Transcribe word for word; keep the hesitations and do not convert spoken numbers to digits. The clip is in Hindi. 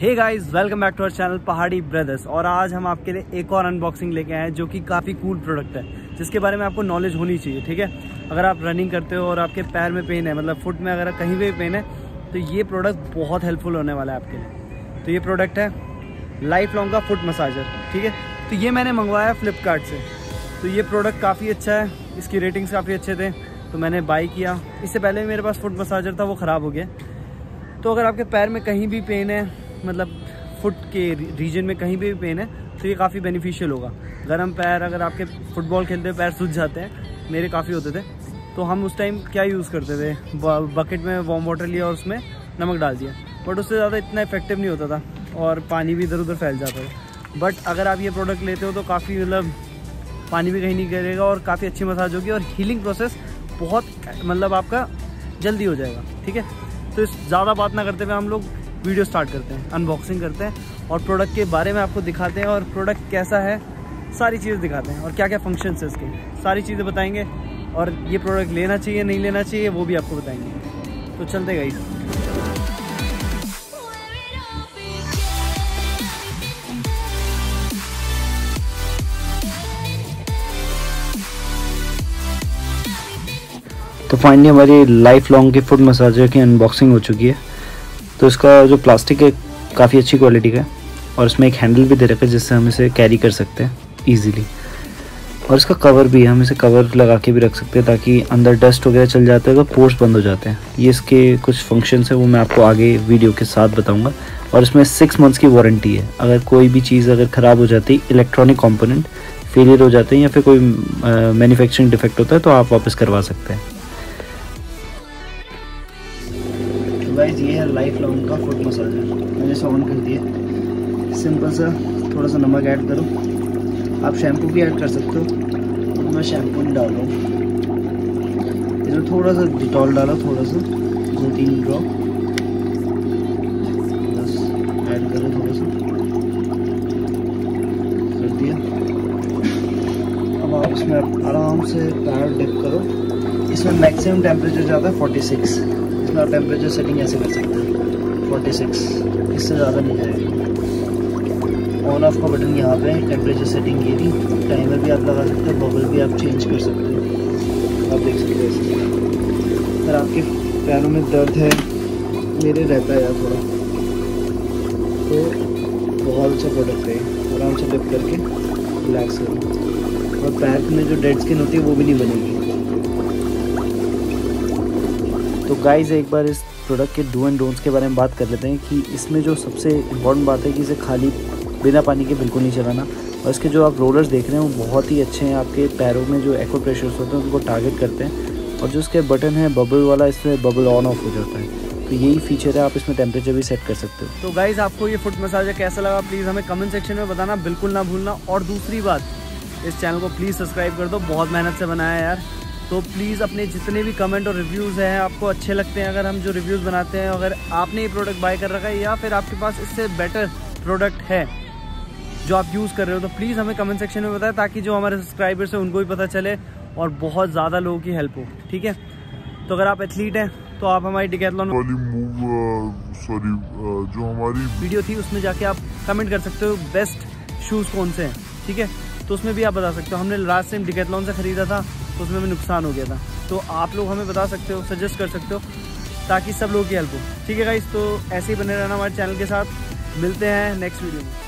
Hey guys welcome back to our channel Pahadi brothers. और आज हम आपके लिए एक और अनबॉक्सिंग लेके आए हैं जो कि काफ़ी कूल प्रोडक्ट है, जिसके बारे में आपको नॉलेज होनी चाहिए। ठीक है, अगर आप रनिंग करते हो और आपके पैर में पेन है, मतलब फुट में अगर कहीं भी पेन है, तो ये प्रोडक्ट बहुत हेल्पफुल होने वाला है आपके लिए। तो ये प्रोडक्ट है लाइफ लॉन्ग का फुट मसाजर। ठीक है, तो ये मैंने मंगवाया फ्लिपकार्ट से। तो ये प्रोडक्ट काफ़ी अच्छा है, इसकी रेटिंग्स काफ़ी अच्छे थे तो मैंने बाई किया। इससे पहले मेरे पास फुट मसाजर था, वो ख़राब हो गया। तो अगर आपके पैर में कहीं भी पेन है, मतलब फुट के रीजन में कहीं भी पेन है, तो ये काफ़ी बेनिफिशियल होगा। गर्म पैर, अगर आपके फुटबॉल खेलते हुए पैर सूज जाते हैं, मेरे काफ़ी होते थे, तो हम उस टाइम क्या यूज़ करते थे, बकेट में वार्म वाटर लिया और उसमें नमक डाल दिया, बट उससे ज़्यादा इतना इफेक्टिव नहीं होता था और पानी भी इधर उधर फैल जाता था। बट अगर आप ये प्रोडक्ट लेते हो तो काफ़ी, मतलब पानी भी कहीं नहीं गिरेगा और काफ़ी अच्छी मसाज होगी और हीलिंग प्रोसेस बहुत, मतलब आपका जल्दी हो जाएगा। ठीक है, तो इस ज़्यादा बात ना करते हुए हम लोग वीडियो स्टार्ट करते हैं, अनबॉक्सिंग करते हैं और प्रोडक्ट के बारे में आपको दिखाते हैं और प्रोडक्ट कैसा है सारी चीज़ें दिखाते हैं और क्या क्या फंक्शंस है इसके, सारी चीज़ें बताएंगे। और ये प्रोडक्ट लेना चाहिए नहीं लेना चाहिए वो भी आपको बताएंगे। तो चलते गाइस। तो फाइनली हमारी लाइफ लॉन्ग की फुट मसाजर की अनबॉक्सिंग हो चुकी है। तो इसका जो प्लास्टिक है काफ़ी अच्छी क्वालिटी का है और इसमें एक हैंडल भी दे रखा है जिससे हम इसे कैरी कर सकते हैं इजीली। और इसका कवर भी है, हम इसे कवर लगा के भी रख सकते हैं ताकि अंदर डस्ट वगैरह चल जाता है तो पोर्स बंद हो जाते हैं। ये इसके कुछ फंक्शंस हैं, वो मैं आपको आगे वीडियो के साथ बताऊँगा। और इसमें सिक्स मंथ्स की वारंटी है, अगर कोई भी चीज़ अगर ख़राब हो जाती है, इलेक्ट्रॉनिक कॉम्पोनेंट फेलियर हो जाते हैं या फिर कोई मैन्युफैक्चरिंग डिफेक्ट होता है, तो आप वापस करवा सकते हैं। गाइस ये है लाइफ लॉन्ग का फुट मसाजर। मैंने इसे ऑन कर दिया, सिंपल सा थोड़ा सा नमक ऐड करो। आप शैम्पू भी ऐड कर सकते हो, तो मैं शैम्पू नहीं डाल रहा हूँ। इसमें थोड़ा सा डिटॉल डालो, थोड़ा सा दो तीन ड्रॉप बस ऐड करो, थोड़ा सा कर दिया। अब आप इसमें आराम से पैर डिप करो। इसमें मैक्सिमम टेम्परेचर जाता है फोर्टी सिक्स। आप टेम्परेचर सेटिंग ऐसे कर सकते हैं फोर्टी सिक्स, इससे ज़्यादा नहीं जाएगा। ऑन ऑफ का बटन यहाँ पे, टेम्परेचर सेटिंग ये भी, टाइमर भी आप लगा सकते हो, बबल भी आप चेंज कर सकते हो। आप देख सकते हो अगर आपके पैरों में दर्द है, मेरे रहता है यार थोड़ा, तो बहुत अच्छा प्रोडक्ट है। आराम से डिप करके रिलैक्स करो और पैर में जो डेड स्किन होती है वो भी नहीं बनेगी। तो गाइज़ एक बार इस प्रोडक्ट के डू एंड डोंट्स के बारे में बात कर लेते हैं कि इसमें जो सबसे इम्पॉर्टेंट बात है कि इसे खाली बिना पानी के बिल्कुल नहीं चलाना। और इसके जो आप रोलर्स देख रहे हैं वो बहुत ही अच्छे हैं, आपके पैरों में जो एक्वा प्रेशर्स होते हैं उनको टारगेट करते हैं। और जो इसके बटन है बबल वाला, इसमें बबल ऑन ऑफ हो जाता है। तो यही फीचर है, आप इसमें टेम्परेचर भी सेट कर सकते हो। तो गाइज़ आपको ये फुट मसाजर कैसा लगा प्लीज़ हमें कमेंट सेक्शन में बताना, बिल्कुल ना भूलना। और दूसरी बात, इस चैनल को प्लीज़ सब्सक्राइब कर दो, बहुत मेहनत से बनाया यार। तो प्लीज़ अपने जितने भी कमेंट और रिव्यूज़ हैं, आपको अच्छे लगते हैं अगर हम जो रिव्यूज़ बनाते हैं, अगर आपने ये प्रोडक्ट बाय कर रखा है या फिर आपके पास इससे बेटर प्रोडक्ट है जो आप यूज़ कर रहे हो, तो प्लीज़ हमें कमेंट सेक्शन में बताएं ताकि जो हमारे सब्सक्राइबर्स हैं उनको भी पता चले और बहुत ज़्यादा लोगों की हेल्प हो। ठीक है, तो अगर आप एथलीट हैं तो आप हमारी डिकैथलॉन वाली मूव, सॉरी जो हमारी वीडियो थी उसमें जाके आप कमेंट कर सकते हो बेस्ट शूज़ कौन से हैं। ठीक है, तो उसमें भी आप बता सकते हो। हमने लास्ट टाइम डिकैथलॉन से ख़रीदा था तो उसमें हमें नुकसान हो गया था, तो आप लोग हमें बता सकते हो, सजेस्ट कर सकते हो ताकि सब लोगों की हेल्प हो। ठीक है गाइस, तो ऐसे ही बने रहना हमारे चैनल के साथ। मिलते हैं नेक्स्ट वीडियो में।